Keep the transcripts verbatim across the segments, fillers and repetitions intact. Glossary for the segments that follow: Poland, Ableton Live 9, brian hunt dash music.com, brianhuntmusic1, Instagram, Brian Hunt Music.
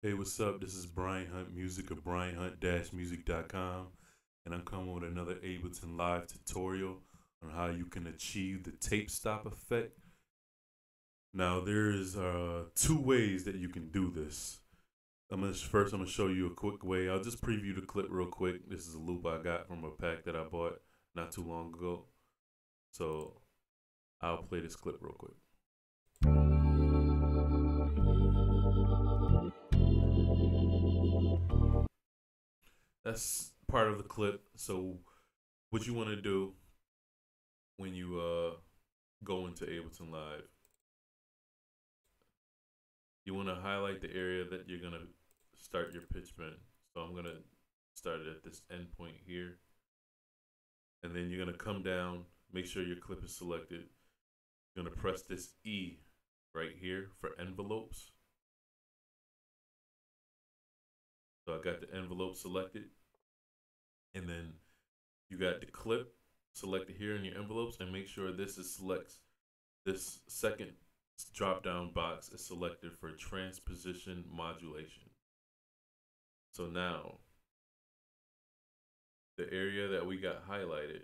Hey, what's up? This is Brian Hunt Music of Brian Hunt dash music dot com, and I'm coming with another Ableton Live tutorial on how you can achieve the tape stop effect. Now, there's uh, two ways that you can do this. I'm gonna, first, I'm going to show you a quick way. I'll just preview the clip real quick. This is a loop I got from a pack that I bought not too long ago. So I'll play this clip real quick. That's part of the clip. So what you want to do when you uh, go into Ableton Live, you want to highlight the area that you're going to start your pitch bend. So I'm going to start it at this end point here. And then you're going to come down, make sure your clip is selected. You're going to press this E right here for envelopes. So I got the envelope selected. And then you got the clip selected here in your envelopes, and make sure this is selects. This second drop down box is selected for transposition modulation. So now the area that we got highlighted.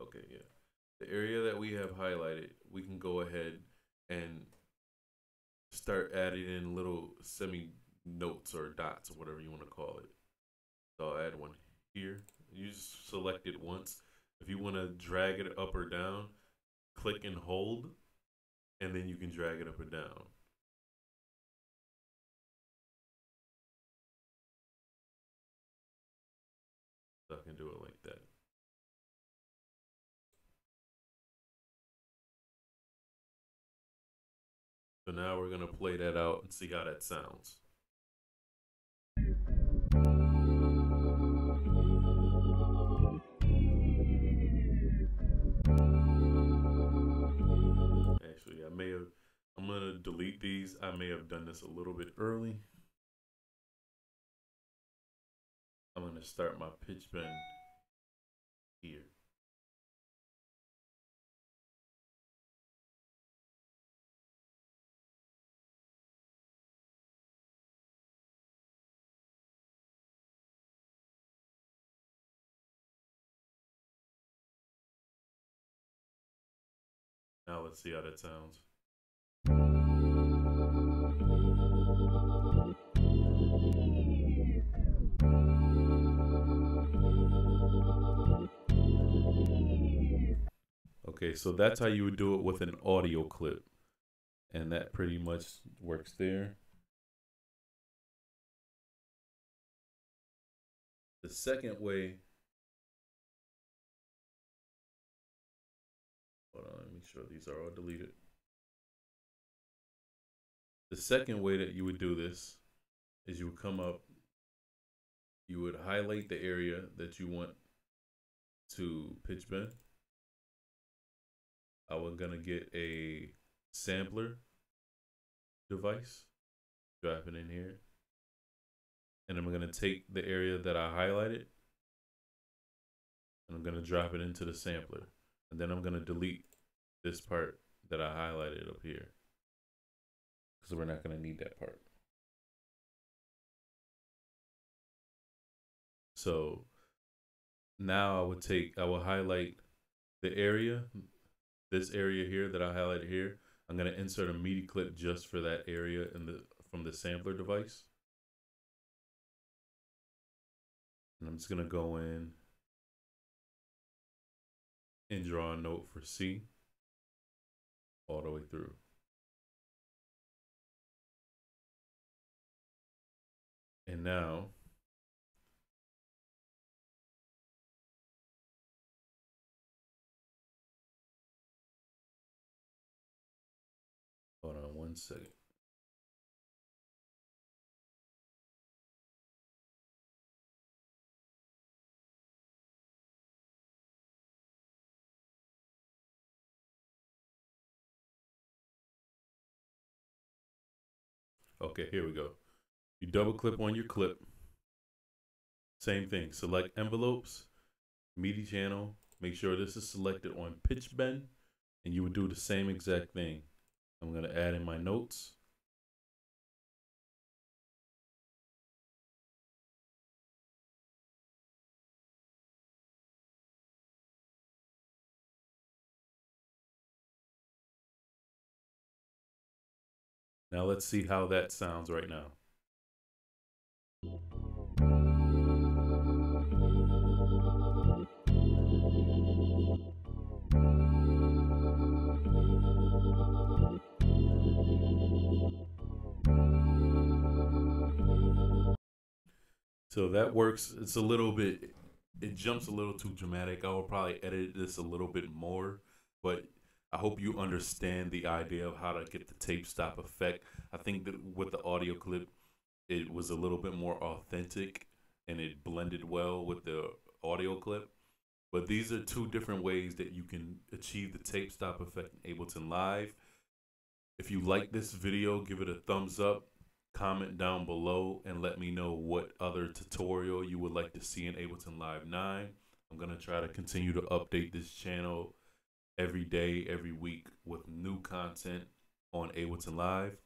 Okay, yeah. The area that we have highlighted, we can go ahead and start adding in little semi notes or dots or whatever you want to call it. So I'll add one here. You just select it once. If you want to drag it up or down, click and hold, and then you can drag it up or down. So I can do it like that. So now we're going to play that out and see how that sounds. Actually, I may have, I'm going to delete these. I may have done this a little bit early. I'm going to start my pitch bend here. Now let's see how that sounds. Okay, so that's how you would do it with an audio clip. And that pretty much works there. The second way, hold on, make sure these are all deleted. The second way that you would do this is you would come up, you would highlight the area that you want to pitch bend. I was gonna get a sampler device, drop it in here. And I'm gonna take the area that I highlighted and I'm gonna drop it into the sampler. And then I'm going to delete this part that I highlighted up here, because we're not going to need that part. So now I would take, I will highlight the area, this area here that I highlighted here. I'm going to insert a MIDI clip just for that area in the, from the sampler device. And I'm just going to go in and draw a note for C all the way through. And now hold on one second. Okay, here we go. You double click on your clip. Same thing. Select envelopes, MIDI channel. Make sure this is selected on pitch bend, and you would do the same exact thing. I'm going to add in my notes. Now let's see how that sounds right now. So that works. It's a little bit, it jumps a little too dramatic. I will probably edit this a little bit more, but I hope you understand the idea of how to get the tape stop effect. I think that with the audio clip, it was a little bit more authentic and it blended well with the audio clip. But these are two different ways that you can achieve the tape stop effect in Ableton Live. If you like this video, give it a thumbs up. Comment down below and let me know what other tutorial you would like to see in Ableton Live nine. I'm going to try to continue to update this channel every day, every week with new content on Ableton Live.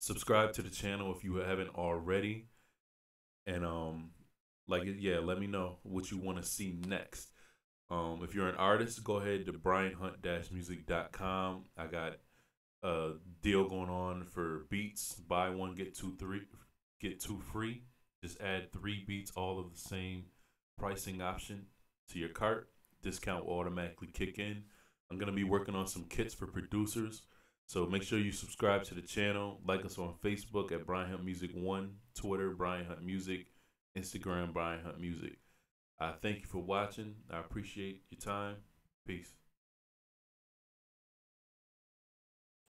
Subscribe to the channel if you haven't already. And um, like, yeah, let me know what you want to see next. Um, if you're an artist, go ahead to brian hunt dash music dot com. I got Uh, deal going on for beats. Buy one, get two three get two free. Just add three beats, all of the same pricing option, to your cart. Discount will automatically kick in. I'm gonna be working on some kits for producers, so make sure you subscribe to the channel. Like us on Facebook at brian hunt music one, Twitter Brian Hunt Music, Instagram Brian Hunt Music. I thank you for watching. I appreciate your time. Peace.